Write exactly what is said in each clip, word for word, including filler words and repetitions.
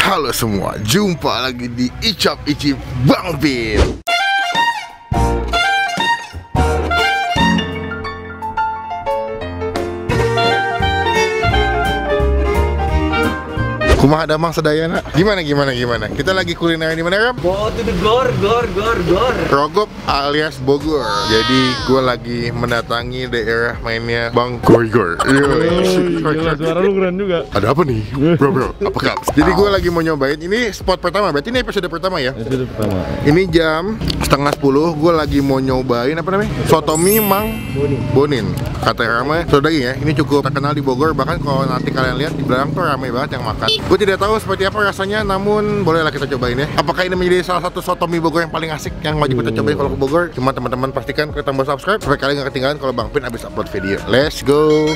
Halo semua, jumpa lagi di Icap Icip Bang Mpin. Kumaha damang sedayana. Gimana gimana gimana. Kita lagi kulineran di mana, Ram? Go to the Gor, Gor, Gor, Gor. Progup alias Bogor. Jadi gue lagi mendatangi daerah mainnya Bang Gor. Iya. Suara lu keren juga. Ada apa nih, bro bro? Apa kabar? Jadi gue lagi mau nyobain. Ini spot pertama. Berarti ini episode pertama ya? Episode pertama. Ini jam setengah sepuluh. Gue lagi mau nyobain apa namanya? Soto mie Mang Bonin. Bonin. Kata Rama, soto daging ya. Ini cukup terkenal di Bogor. Bahkan kalau nanti kalian lihat di belakang tuh ramai banget yang makan. Gue tidak tahu seperti apa rasanya, namun bolehlah kita cobain ya. Apakah ini menjadi salah satu soto mie Bogor yang paling asik yang wajib kita cobain kalau ke Bogor? Cuma teman-teman pastikan kalian tambah subscribe supaya kalian nggak ketinggalan kalau Bang Pin habis upload video. Let's go.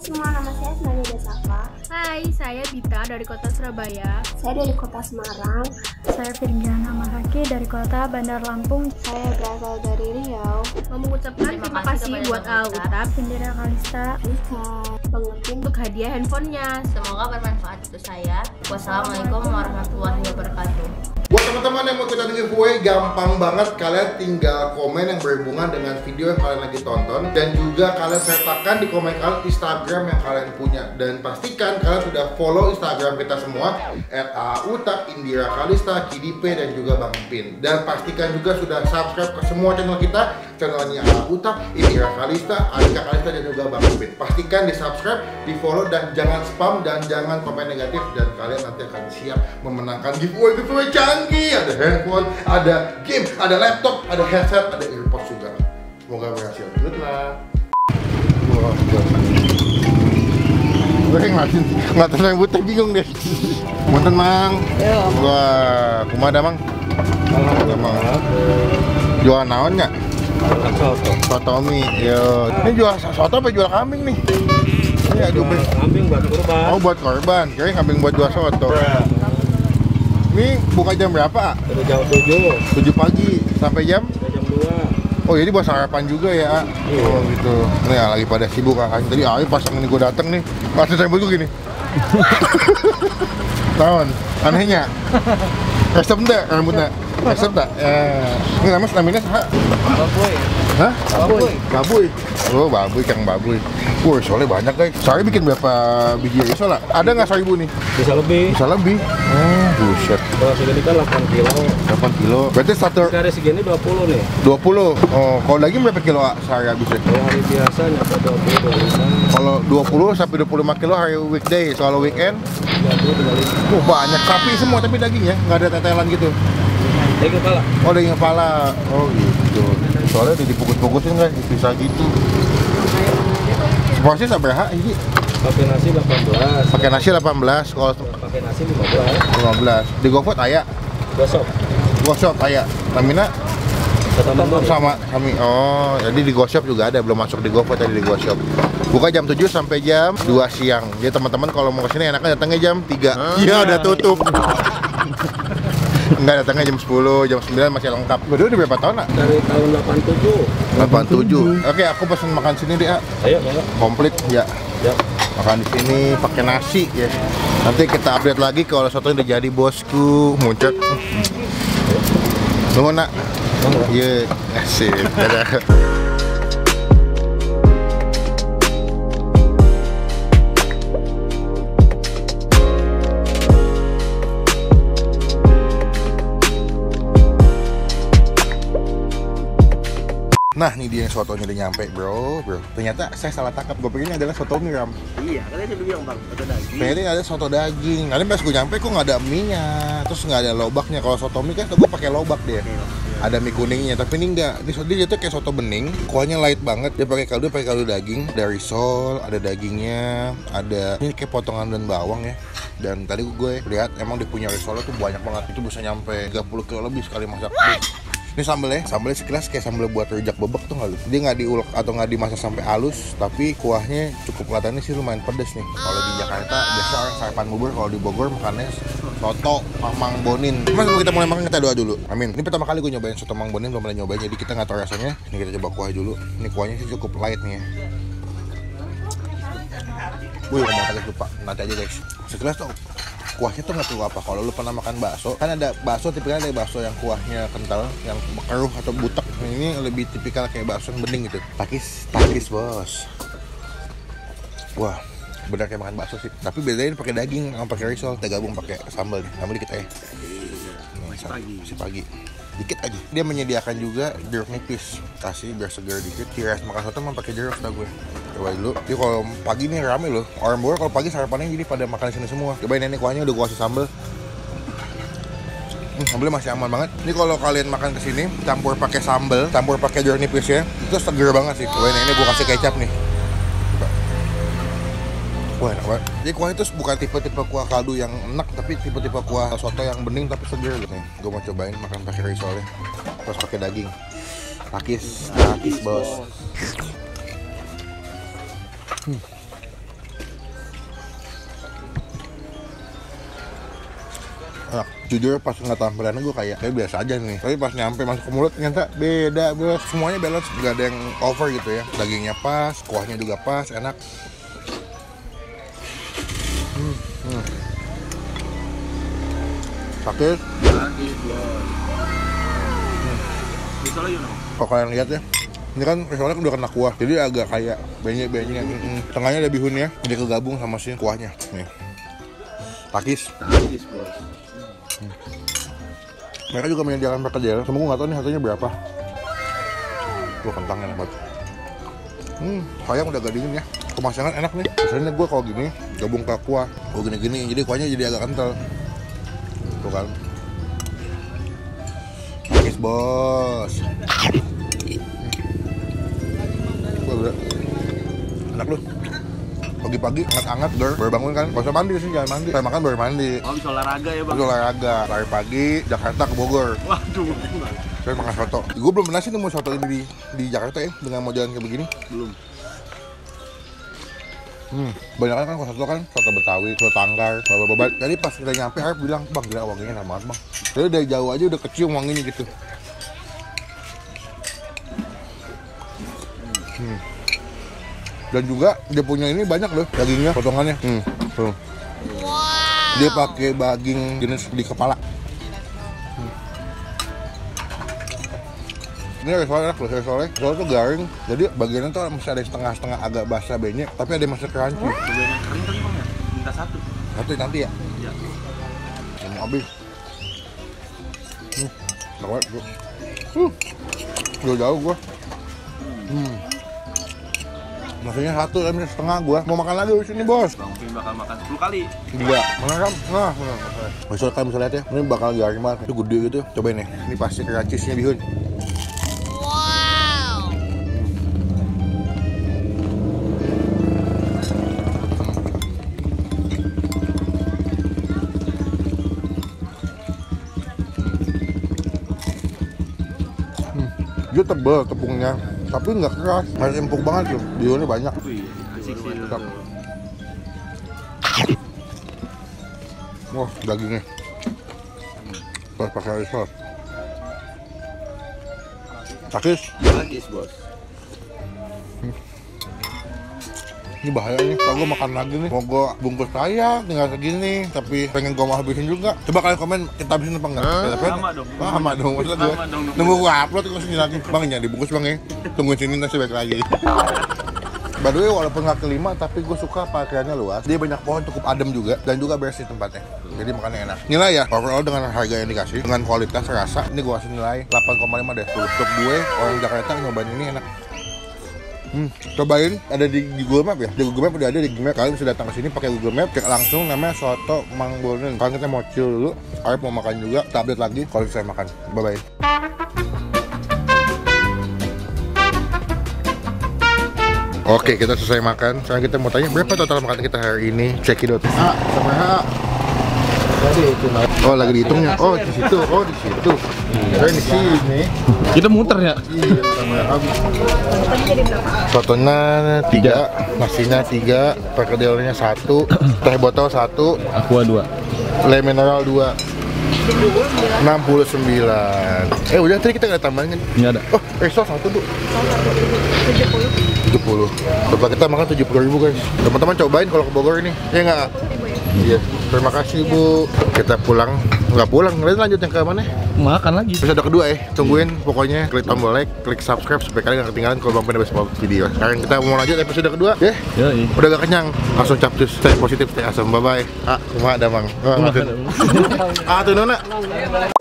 Semua, nama saya Nanda Sapta. Hai, saya Bita dari kota Surabaya. Saya dari kota Semarang. Saya Firgiana Maki dari kota Bandar Lampung. Saya berasal dari Riau. Mengucapkan terima kasih buat Al-Utah, Indira Kalista, Arika Bang Mpin untuk hadiah handphonenya. Semoga bermanfaat untuk saya. Wassalamualaikum warahmatullahi wabarakatuh. Buat teman-teman yang mau kita giveaway, gampang banget. Kalian tinggal komen yang berhubungan dengan video yang kalian lagi tonton, dan juga kalian sertakan di komen kalian Instagram yang kalian punya, dan pastikan kalian sudah follow Instagram kita semua at autak Indira Kalista, K D P, dan juga Bang Mpin. Dan pastikan juga sudah subscribe ke semua channel kita, channelnya Al-Utah, Indira Kalista, Arika Kalista, dan juga Bang Mpin. Pastikan di subscribe, di follow, dan jangan spam dan jangan komen negatif, dan kalian nanti akan siap memenangkan giveaway giveaway canggih. Ada handphone, ada game, ada laptop, ada headset, ada earpods juga. Semoga berhasil. Good luck. Wah, gue ngeliatin, ngeliatin rambutnya bingung deh. Mantan Mang. Wah, kumaha damang? Jual naon ya? Soto. Soto mie. Yo. Ini jual soto apa jual kambing nih? Ini ada kambing buat korban. Oh, buat korban. Kirain kambing buat jual soto. Ini buka jam berapa? Dari jam tujuh. tujuh pagi sampai jam jam dua. Oh, jadi buat sarapan juga ya. Oh, gitu. Nih lagi pada sibuk kan. Tadi ah pas ini gua datang nih, masih rambut gua gini. Tahun anehnya. Resep enggak rambutnya? Resep tak? Eh, ini nama namanya apa? Babuy. Hah? Babuy. Babuy. Oh, babuy, Kang Babuy. Wah, soalnya banyak guys. Sari bikin berapa biji risol lah? Ada nggak seribu nih? Bisa lebih. Bisa lebih. Eh, buset. Kalau segini kan delapan kilo. delapan kilo. Berarti satu kali segini dua puluh nih. dua puluh. Oh, kalau lagi berapa kilo sehari habisnya? Kalau hari biasa nyampe dua puluh. Kalau dua puluh sampai dua puluh lima kilo hari weekday. Kalau weekend? tiga puluh tiga puluh. Oh, banyak sapi semua tapi dagingnya nggak ada tetelan gitu. Daging kepala. Oh, daging kepala. Oh, gitu. Soalnya dipukul-pukulin guys, bisa gitu. Porsi seberapa ini? Pakai nasi delapan belas. Pakai nasi delapan belas. Kalau pakai nasi lima belas. lima belas. Di GoFood aya. GoShop. GoShop aya. Namina sama kami. Oh, jadi di GoShop juga ada, belum masuk di GoFood, tadi di GoShop. Buka jam tujuh sampai jam dua siang. Jadi teman-teman kalau mau kesini enaknya datangnya jam tiga. Iya, udah tutup. Enggak, datangnya jam sepuluh, jam sembilan masih lengkap. Berdua udah berapa tahun, nak? Dari tahun delapan puluh tujuh. Oke, aku pesen makan sini deh, A. Ayo, ayo. Komplit, ya. Ya. Makan di sini pakai nasi, ya. Nanti kita update lagi kalau sotonya udah jadi, bosku. Muncet. Tunggu, nak. Iya, asik. Dadah. Nah, ini dia sotonya udah nyampe, bro, bro. Ternyata saya salah tangkap. Gue pikirnya adalah soto mie, Ram. Iya, katanya sudah bilang, Bang, soto daging. Kayaknya ada soto daging. Nanti pas gue nyampe, kok nggak ada mie-nya. Terus nggak ada lobaknya. Kalau soto mie kan gue pakai lobak dia. Ada mie kuningnya, tapi ini enggak. Ini soto dia tuh kayak soto bening. Kuahnya light banget. Dia pakai kaldu, pakai kaldu daging. Ada risol, ada dagingnya, ada ini kayak potongan dan bawang ya. Dan tadi gue lihat emang dia punya risolnya tuh banyak banget. Itu bisa nyampe tiga puluh kilo lebih sekali masak. Ini sambelnya, sambelnya sekilas kayak sambel buat rujak bebek tuh nggak lu? Dia nggak diulek atau nggak dimasak sampai halus, tapi kuahnya cukup kelihatannya sih lumayan pedes nih. Kalau di Jakarta biasa orang sarapan bubur, kalau di Bogor makannya soto Mang Bonin. Mas, sebelum kita mulai makan kita doa dulu. Amin. Ini pertama kali gue nyobain soto Mang Bonin, belum pernah nyobain, jadi kita nggak tahu rasanya. Ini kita coba kuah dulu. Ini kuahnya sih cukup light nih ya. Wih, ngomong tadi lupa. Nanti aja guys. Sekilas tuh kuahnya tuh nggak terlalu apa. Kalau lu pernah makan bakso, kan ada bakso tipikal ada bakso yang kuahnya kental, yang keruh atau butek. Ini lebih tipikal kayak bakso yang bening gitu. Takis, takis bos. Wah, benar kayak makan bakso sih. Tapi bedanya pakai daging, nggak pakai risol. Kita gabung pakai sambal nih. Sambal dikit aja. Masih pagi. Masih pagi. Dikit aja. Dia menyediakan juga jeruk nipis. Kasih biar segar dikit. Tiras Makassar tuh mau pakai jeruk tau gue. Coba dulu. Jadi kalau pagi nih rame loh. Orang Bogor kalau pagi sarapannya jadi pada makan di sini semua. Cobain ini kuahnya udah gue kasih sambal. Hmm, sambalnya masih aman banget. Ini kalau kalian makan kesini campur pakai sambal, campur pakai jeruk nipisnya, itu segar banget sih. Cobain ini gue kasih kecap nih. Wah, enak banget. Jadi kuahnya itu bukan tipe-tipe kuah kaldu yang enak, tapi tipe-tipe kuah soto yang bening tapi segar. Nih, gue mau cobain makan pakai risolnya, terus pakai daging. Takis, takis bos. Hmm. Enak. Jujur pas nggak tampilannya gue kayak kayak biasa aja nih. Tapi pas nyampe masuk ke mulut ternyata beda bos. Semuanya balance, nggak ada yang over gitu ya. Dagingnya pas, kuahnya juga pas, enak. Hmm, hmm. Sakit sakit loh. Kalau kalian lihat ya, ini kan risolnya udah kena kuah, jadi agak kayak benyek-benyek. Hmm. Tengahnya ada bihunnya, dia kegabung sama si kuahnya. Nih, takis. Takis bos. Hmm. Mereka juga menyediakan perkedel, cuma gue nggak tahu nih harganya berapa. Tuh kentang enak banget. Hmm, sayang udah gak dingin ya. Kemasangan enak nih. Biasanya gue kalau gini gabung ke kuah, gue gini-gini, jadi kuahnya jadi agak kental. Tuh kan. Yes bos. Enak loh. Pagi-pagi hangat-hangat dor, baru bangun kan. Gak usah mandi sih, jangan mandi. Saya makan baru mandi. Oh, bisa olahraga ya bang? Bisa olahraga. Lari pagi, Jakarta ke Bogor. Waduh. Saya makan soto. Gue belum pernah sih nemu soto ini di, di Jakarta ya, dengan mau jalan kayak begini. Belum. Hmm, banyak kan kalau soto kan, soto Betawi, soto Tanggar, babat-babat. Jadi pas kita nyampe, Harap bilang, bang gila wanginya enak banget bang. Jadi dari jauh aja udah kecium wanginya gitu. Hmm. Dan juga dia punya ini banyak loh dagingnya, potongannya. Hmm, tuh. Wow. Dia pakai daging jenis di kepala. Hmm. Ini risolnya enak loh, risolnya. Risolnya tuh garing, jadi bagiannya tuh masih ada setengah-setengah agak basah banyak, tapi ada yang masih crunchy. Bagian yang kering tadi bang ya? Minta satu. Satu nanti ya? Iya. Yang mau habis. Hmm, enak banget bro. Hmm, jauh-jauh gua. Hmm. Maksudnya satu, tapi setengah gua mau makan lagi di sini bos. Bang Mpin bakal makan sepuluh kali. Enggak, mana kan? Nah, nah, nah. Besok kalian bisa lihat ya, ini bakal garing banget. Itu gede gitu, cobain nih. Ini pasti crunchy-nya bihun. Wow. Hmm. Dia tebal tepungnya. Tapi nggak keras, masih empuk banget tuh. Bihunnya banyak. Wah, dagingnya. Terus pakai risol. Takis. Takis bos. Hmm. Ini bahaya nih, kalau gue makan lagi nih. Mau gue bungkus saya, tinggal segini. Tapi pengen gue mau habisin juga. Coba kalian komen, kita habisin apa enggak? Sama dong. Sama dong, maksudnya gue nunggu gue upload, gue sini lagi. Bang, jangan dibungkus bang ya. Tungguin sini, nanti balik lagi. By the way, walaupun gak kelima, tapi gue suka pakaiannya luas. Dia banyak pohon, cukup adem juga. Dan juga bersih tempatnya. Jadi makannya enak. Nilai ya, overall dengan harga yang dikasih, dengan kualitas rasa, ini gue kasih nilai delapan koma lima deh. Untuk gue, orang Jakarta nyobain ini enak. Hmm, cobain, ada di, di Google Map ya. Di Google Map udah ada, di Google Map kalian bisa datang ke sini pakai Google Map, cek langsung namanya soto Mang Bonen. Kalau kita mau chill dulu, Arif mau makan juga, kita update lagi kalau saya makan. Bye bye. Oke, kita selesai makan. Sekarang kita mau tanya berapa total makanan kita hari ini. Cekidot. Ah, sama H. Oh, lagi dihitungnya. Oh, di situ. Oh, di situ. Keren di sini. Kita muter ya. Iya, sama H. Sotonya tiga, nasinya tiga, perkedelnya satu, teh botol satu, aqua dua, le mineral dua. enam puluh sembilan. Eh udah tadi kita nggak tambahin kan? Nggak ada. Oh, risol satu bu. tujuh puluh. tujuh puluh. Bapak kita makan tujuh puluh ribu guys. Teman-teman cobain kalau ke Bogor ini. Ya nggak? Iya. Terima kasih Bu. Kita pulang. Nggak pulang. Kalian lanjut yang ke mana? Makan lagi. Episode kedua ya. Tungguin pokoknya. Klik tombol like, klik subscribe supaya kalian nggak ketinggalan kalau Bang Pen habis video. Sekarang kita mau lanjut episode kedua ya. Yeah? Iya. Udah gak kenyang. Langsung capcus. Stay positif, stay awesome. Bye bye. Ah, cuma ada Bang. Ah, tuh Nona.